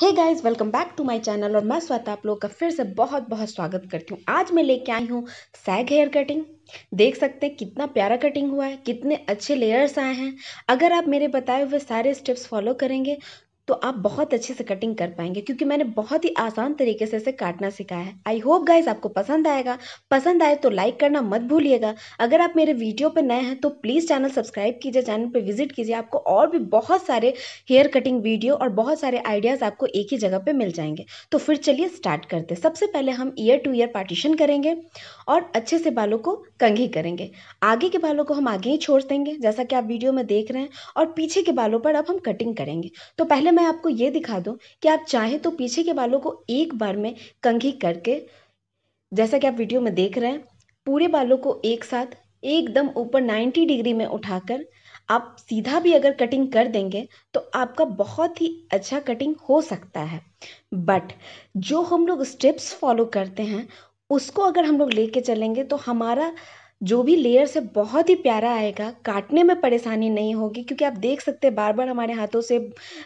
Hey guys welcome back to my channel और मैं श्वेता आप लोग का फिर से बहुत बहुत स्वागत करती हूँ। आज मैं लेके आई हूँ सैग हेयर कटिंग। देख सकते हैं कितना प्यारा कटिंग हुआ है, कितने अच्छे लेयर्स आए हैं। अगर आप मेरे बताए हुए सारे स्टेप्स फॉलो करेंगे तो आप बहुत अच्छे से कटिंग कर पाएंगे, क्योंकि मैंने बहुत ही आसान तरीके से इसे काटना सिखाया है। आई होप गाइज आपको पसंद आएगा, पसंद आए तो लाइक करना मत भूलिएगा। अगर आप मेरे वीडियो पर नए हैं तो प्लीज़ चैनल सब्सक्राइब कीजिए, चैनल पर विजिट कीजिए। आपको और भी बहुत सारे हेयर कटिंग वीडियो और बहुत सारे आइडियाज़ आपको एक ही जगह पर मिल जाएंगे। तो फिर चलिए स्टार्ट करते। सबसे पहले हम ईयर टू ईयर पार्टीशन करेंगे और अच्छे से बालों को कंघी करेंगे। आगे के बालों को हम आगे ही छोड़ देंगे, जैसा कि आप वीडियो में देख रहे हैं, और पीछे के बालों पर अब हम कटिंग करेंगे। तो पहले मैं आपको ये दिखा दूं कि आप चाहें तो पीछे के बालों को एक बार में कंघी करके, जैसा कि आप वीडियो में देख रहे हैं, पूरे बालों को एक साथ एकदम ऊपर 90 डिग्री में उठाकर आप सीधा भी अगर कटिंग कर देंगे तो आपका बहुत ही अच्छा कटिंग हो सकता है। बट जो हम लोग स्टेप्स फॉलो करते हैं उसको अगर हम लोग लेके चलेंगे तो हमारा जो भी लेयर से बहुत ही प्यारा आएगा, काटने में परेशानी नहीं होगी। क्योंकि आप देख सकते हैं बार बार हमारे हाथों से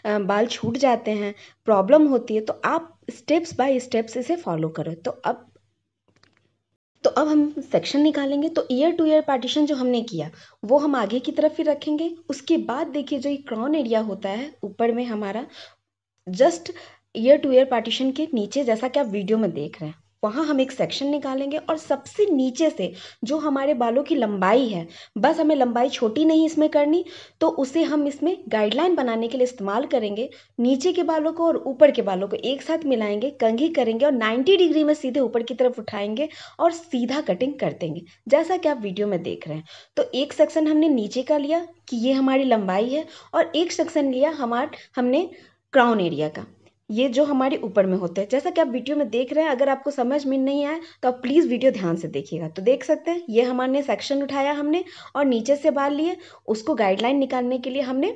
बाल छूट जाते हैं, प्रॉब्लम होती है। तो आप स्टेप्स बाय स्टेप्स इसे फॉलो करो। तो अब हम सेक्शन निकालेंगे। तो ईयर टू ईयर पार्टीशन जो हमने किया वो हम आगे की तरफ ही रखेंगे। उसके बाद देखिए जो ये क्राउन एरिया होता है ऊपर में हमारा, just ear to ear partition के नीचे, जैसा कि आप वीडियो में देख रहे हैं, वहाँ हम एक सेक्शन निकालेंगे। और सबसे नीचे से जो हमारे बालों की लंबाई है, बस हमें लंबाई छोटी नहीं इसमें करनी, तो उसे हम इसमें गाइडलाइन बनाने के लिए इस्तेमाल करेंगे। नीचे के बालों को और ऊपर के बालों को एक साथ मिलाएंगे, कंघी करेंगे और 90 डिग्री में सीधे ऊपर की तरफ उठाएंगे और सीधा कटिंग कर देंगे, जैसा कि आप वीडियो में देख रहे हैं। तो एक सेक्शन हमने नीचे का लिया कि ये हमारी लंबाई है, और एक सेक्शन लिया हमने क्राउन एरिया का, ये जो हमारे ऊपर में होते हैं, जैसा कि आप वीडियो में देख रहे हैं। अगर आपको समझ में नहीं आए तो आप प्लीज़ वीडियो ध्यान से देखिएगा। तो देख सकते हैं ये हमारे सेक्शन उठाया हमने और नीचे से बाल लिए, उसको गाइडलाइन निकालने के लिए हमने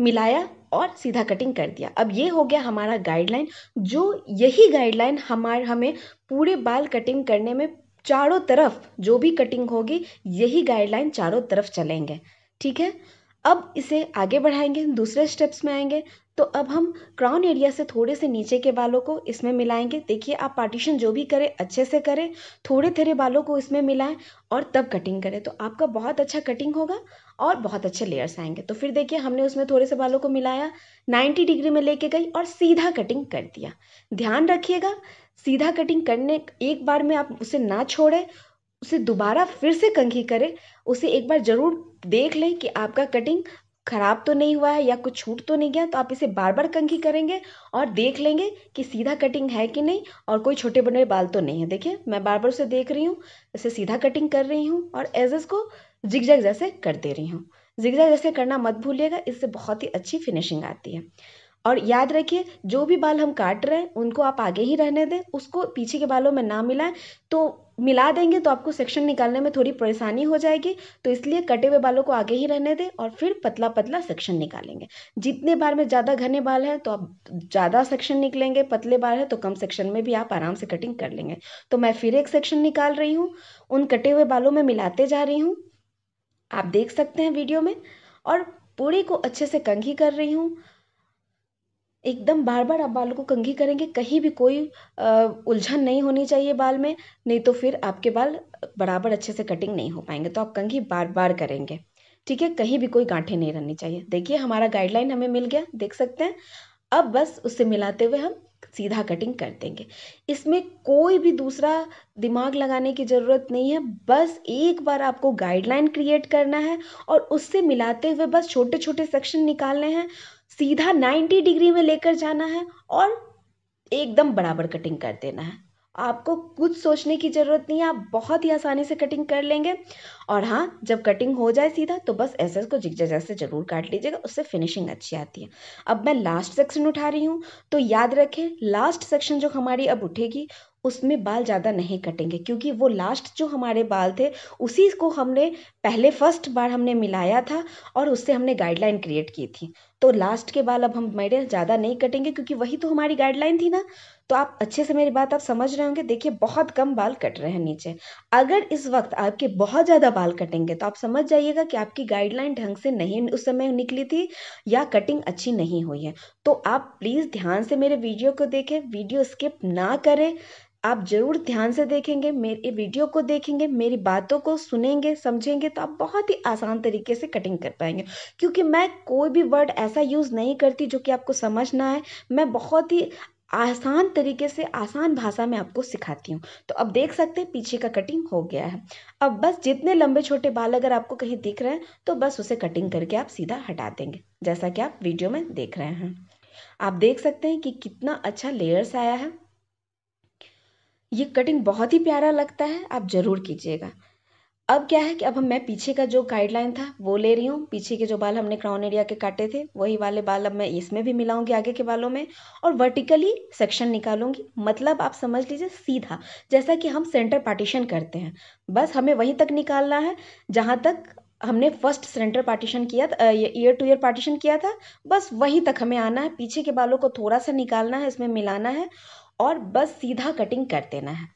मिलाया और सीधा कटिंग कर दिया। अब ये हो गया हमारा गाइडलाइन, जो यही गाइडलाइन हमें पूरे बाल कटिंग करने में, चारों तरफ जो भी कटिंग होगी यही गाइडलाइन चारों तरफ चलेंगे, ठीक है। अब इसे आगे बढ़ाएंगे, दूसरे स्टेप्स में आएंगे। तो अब हम क्राउन एरिया से थोड़े से नीचे के बालों को इसमें मिलाएंगे। देखिए आप पार्टीशन जो भी करें अच्छे से करें, थोड़े थोड़े बालों को इसमें मिलाएं और तब कटिंग करें, तो आपका बहुत अच्छा कटिंग होगा और बहुत अच्छे लेयर्स आएंगे। तो फिर देखिए हमने उसमें थोड़े से बालों को मिलाया, 90 डिग्री में लेके गई और सीधा कटिंग कर दिया। ध्यान रखिएगा सीधा कटिंग करने, एक बार में आप उसे ना छोड़ें, उसे दोबारा फिर से कंघी करें, उसे एक बार ज़रूर देख लें कि आपका कटिंग खराब तो नहीं हुआ है या कुछ छूट तो नहीं गया। तो आप इसे बार बार कंघी करेंगे और देख लेंगे कि सीधा कटिंग है कि नहीं, और कोई छोटे बड़े बाल तो नहीं है। देखिए मैं बार बार उसे देख रही हूँ, इसे सीधा कटिंग कर रही हूँ और एजेस को जिगजैग जैसे कर दे रही हूँ। जिगजैग जैसे करना मत भूलिएगा, इससे बहुत ही अच्छी फिनिशिंग आती है। और याद रखिए जो भी बाल हम काट रहे हैं उनको आप आगे ही रहने दें, उसको पीछे के बालों में ना मिलाएं। तो मिला देंगे तो आपको सेक्शन निकालने में थोड़ी परेशानी हो जाएगी, तो इसलिए कटे हुए बालों को आगे ही रहने दें और फिर पतला पतला सेक्शन निकालेंगे। जितने बार में ज़्यादा घने बाल हैं तो आप ज़्यादा सेक्शन निकलेंगे, पतले बाल हैं तो कम सेक्शन में भी आप आराम से कटिंग कर लेंगे। तो मैं फिर एक सेक्शन निकाल रही हूँ, उन कटे हुए बालों में मिलाते जा रही हूँ, आप देख सकते हैं वीडियो में, और पूरे को अच्छे से कंघी कर रही हूँ। एकदम बार बार आप बालों को कंघी करेंगे, कहीं भी कोई उलझन नहीं होनी चाहिए बाल में, नहीं तो फिर आपके बाल बराबर अच्छे से कटिंग नहीं हो पाएंगे। तो आप कंघी बार बार करेंगे, ठीक है, कहीं भी कोई गांठें नहीं रहनी चाहिए। देखिए हमारा गाइडलाइन हमें मिल गया, देख सकते हैं। अब बस उससे मिलाते हुए हम सीधा कटिंग कर देंगे। इसमें कोई भी दूसरा दिमाग लगाने की ज़रूरत नहीं है, बस एक बार आपको गाइडलाइन क्रिएट करना है और उससे मिलाते हुए बस छोटे छोटे सेक्शन निकालने हैं, सीधा 90 डिग्री में लेकर जाना है और एकदम बराबर कटिंग कर देना है। आपको कुछ सोचने की ज़रूरत नहीं है, आप बहुत ही आसानी से कटिंग कर लेंगे। और हाँ, जब कटिंग हो जाए सीधा तो बस एसेस को जिगजैग जैसे ज़रूर काट लीजिएगा, उससे फिनिशिंग अच्छी आती है। अब मैं लास्ट सेक्शन उठा रही हूँ, तो याद रखें लास्ट सेक्शन जो हमारी अब उठेगी उसमें बाल ज़्यादा नहीं कटेंगे, क्योंकि वो लास्ट जो हमारे बाल थे उसी को हमने पहले फर्स्ट बार हमने मिलाया था और उससे हमने गाइडलाइन क्रिएट की थी। तो लास्ट के बाल अब हम मेरे ज़्यादा नहीं कटेंगे, क्योंकि वही तो हमारी गाइडलाइन थी ना। तो आप अच्छे से मेरी बात आप समझ रहे होंगे। देखिए बहुत कम बाल कट रहे हैं नीचे। अगर इस वक्त आपके बहुत ज़्यादा बाल कटेंगे तो आप समझ जाइएगा कि आपकी गाइडलाइन ढंग से नहीं उस समय निकली थी या कटिंग अच्छी नहीं हुई है। तो आप प्लीज़ ध्यान से मेरे वीडियो को देखें, वीडियो स्किप ना करें, आप ज़रूर ध्यान से देखेंगे, मेरे वीडियो को देखेंगे, मेरी बातों को सुनेंगे, समझेंगे तो आप बहुत ही आसान तरीके से कटिंग कर पाएंगे। क्योंकि मैं कोई भी वर्ड ऐसा यूज़ नहीं करती जो कि आपको समझना है, मैं बहुत ही आसान तरीके से आसान भाषा में आपको सिखाती हूँ। तो अब देख सकते हैं पीछे का कटिंग हो गया है। अब बस जितने लंबे छोटे बाल अगर आपको कहीं दिख रहे हैं तो बस उसे कटिंग करके आप सीधा हटा देंगे, जैसा कि आप वीडियो में देख रहे हैं। आप देख सकते हैं कि कितना अच्छा लेयर्स आया है। ये कटिंग बहुत ही प्यारा लगता है, आप ज़रूर कीजिएगा। अब क्या है कि अब हम मैं पीछे का जो गाइडलाइन था वो ले रही हूँ। पीछे के जो बाल हमने क्राउन एरिया के काटे थे वही वाले बाल अब मैं इसमें भी मिलाऊंगी आगे के बालों में, और वर्टिकली सेक्शन निकालूंगी। मतलब आप समझ लीजिए सीधा, जैसा कि हम सेंटर पार्टीशन करते हैं, बस हमें वहीं तक निकालना है जहाँ तक हमने फर्स्ट सेंटर पार्टीशन किया था, ईयर टू ईयर पार्टीशन किया था, बस वहीं तक हमें आना है। पीछे के बालों को थोड़ा सा निकालना है, इसमें मिलाना है और बस सीधा कटिंग कर देना है।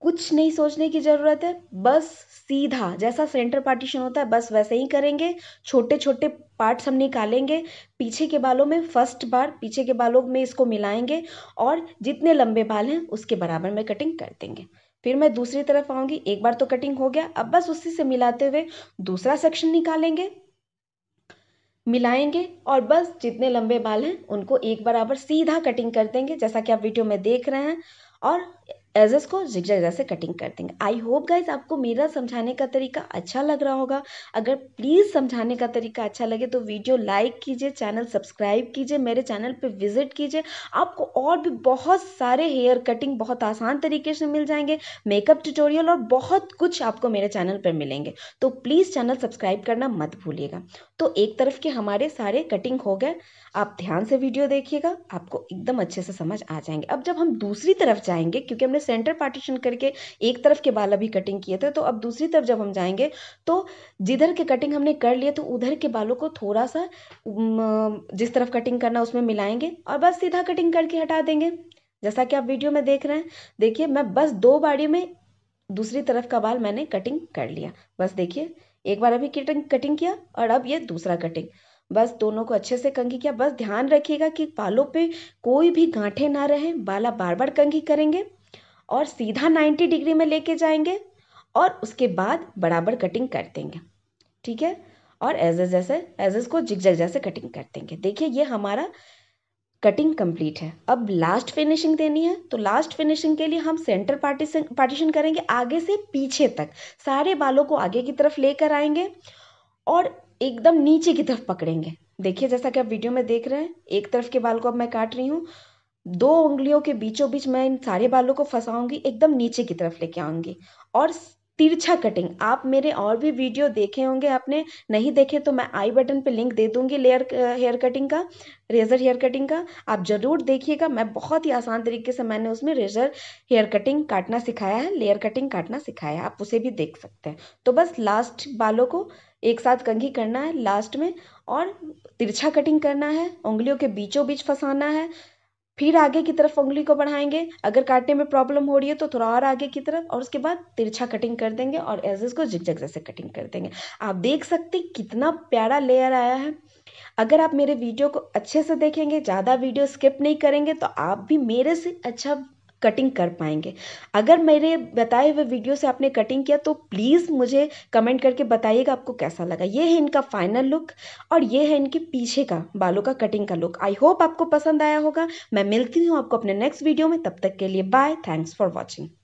कुछ नहीं सोचने की ज़रूरत है, बस सीधा जैसा सेंटर पार्टीशन होता है बस वैसे ही करेंगे। छोटे छोटे पार्ट्स हम निकालेंगे। पीछे के बालों में फर्स्ट बार पीछे के बालों में इसको मिलाएंगे और जितने लंबे बाल हैं उसके बराबर में कटिंग कर देंगे। फिर मैं दूसरी तरफ आऊँगी। एक बार तो कटिंग हो गया, अब बस उसी से मिलाते हुए दूसरा सेक्शन निकालेंगे, मिलाएंगे और बस जितने लंबे बाल हैं उनको एक बराबर सीधा कटिंग कर देंगे, जैसा कि आप वीडियो में देख रहे हैं, और एजेस को जिगजैग जैसे कटिंग कर देंगे। आई होप गाइज आपको मेरा समझाने का तरीका अच्छा लग रहा होगा। अगर प्लीज़ समझाने का तरीका अच्छा लगे तो वीडियो लाइक कीजिए, चैनल सब्सक्राइब कीजिए, मेरे चैनल पे विजिट कीजिए। आपको और भी बहुत सारे हेयर कटिंग बहुत आसान तरीके से मिल जाएंगे, मेकअप ट्यूटोरियल और बहुत कुछ आपको मेरे चैनल पर मिलेंगे। तो प्लीज़ चैनल सब्सक्राइब करना मत भूलिएगा। तो एक तरफ के हमारे सारे कटिंग हो गए। आप ध्यान से वीडियो देखिएगा, आपको एकदम अच्छे से समझ आ जाएंगे। अब जब हम दूसरी तरफ जाएंगे, क्योंकि हमने सेंटर पार्टीशन करके एक तरफ के बाल अभी कटिंग किए थे, तो अब दूसरी तरफ जब हम जाएंगे तो जिधर के कटिंग हमने कर लिए तो उधर के बालों को थोड़ा सा जिस तरफ कटिंग करना उसमें मिलाएंगे और बस सीधा कटिंग करके हटा देंगे, जैसा कि आप वीडियो में देख रहे हैं। देखिए मैं बस दो बारी में दूसरी तरफ का बाल मैंने कटिंग कर लिया। बस देखिए एक बार अभी कटिंग किया और अब ये दूसरा कटिंग, बस दोनों को अच्छे से कंघी किया। बस ध्यान रखिएगा कि बालों पे कोई भी गांठें ना रहे, बाल आप बार बार कंघी करेंगे और सीधा 90 डिग्री में लेके जाएंगे और उसके बाद बराबर कटिंग कर देंगे, ठीक है। और एजेस को जिगजैग जैसे कटिंग कर देंगे। देखिए ये हमारा कटिंग कंप्लीट है। अब लास्ट फिनिशिंग देनी है, तो लास्ट फिनिशिंग के लिए हम सेंटर पार्टीशन करेंगे आगे से पीछे तक। सारे बालों को आगे की तरफ लेकर आएंगे और एकदम नीचे की तरफ पकड़ेंगे। देखिए जैसा कि आप वीडियो में देख रहे हैं, एक तरफ के बाल को अब मैं काट रही हूँ, दो उंगलियों के बीचों बीच मैं इन सारे बालों को फंसाऊंगी, एकदम नीचे की तरफ लेके आऊंगी और तिरछा कटिंग। आप मेरे और भी वीडियो देखे होंगे, आपने नहीं देखे तो मैं आई बटन पे लिंक दे दूंगी लेयर हेयर कटिंग का, रेजर हेयर कटिंग का, आप ज़रूर देखिएगा। मैं बहुत ही आसान तरीके से मैंने उसमें रेजर हेयर कटिंग काटना सिखाया है, लेयर कटिंग काटना सिखाया है, आप उसे भी देख सकते हैं। तो बस लास्ट बालों को एक साथ कंघी करना है लास्ट में और तिरछा कटिंग करना है, उंगलियों के बीचों बीच फंसाना है, फिर आगे की तरफ उंगली को बढ़ाएंगे, अगर काटने में प्रॉब्लम हो रही है तो थोड़ा और आगे की तरफ, और उसके बाद तिरछा कटिंग कर देंगे और एजेस को जिगजैग जैसे कटिंग कर देंगे। आप देख सकते हैं कितना प्यारा लेयर आया है। अगर आप मेरे वीडियो को अच्छे से देखेंगे, ज़्यादा वीडियो स्किप नहीं करेंगे तो आप भी मेरे से अच्छा कटिंग कर पाएंगे। अगर मेरे बताए हुए वीडियो से आपने कटिंग किया तो प्लीज़ मुझे कमेंट करके बताइएगा आपको कैसा लगा। ये है इनका फाइनल लुक और ये है इनके पीछे का बालों का कटिंग का लुक। आई होप आपको पसंद आया होगा। मैं मिलती हूँ आपको अपने नेक्स्ट वीडियो में, तब तक के लिए बाय, थैंक्स फॉर वॉचिंग।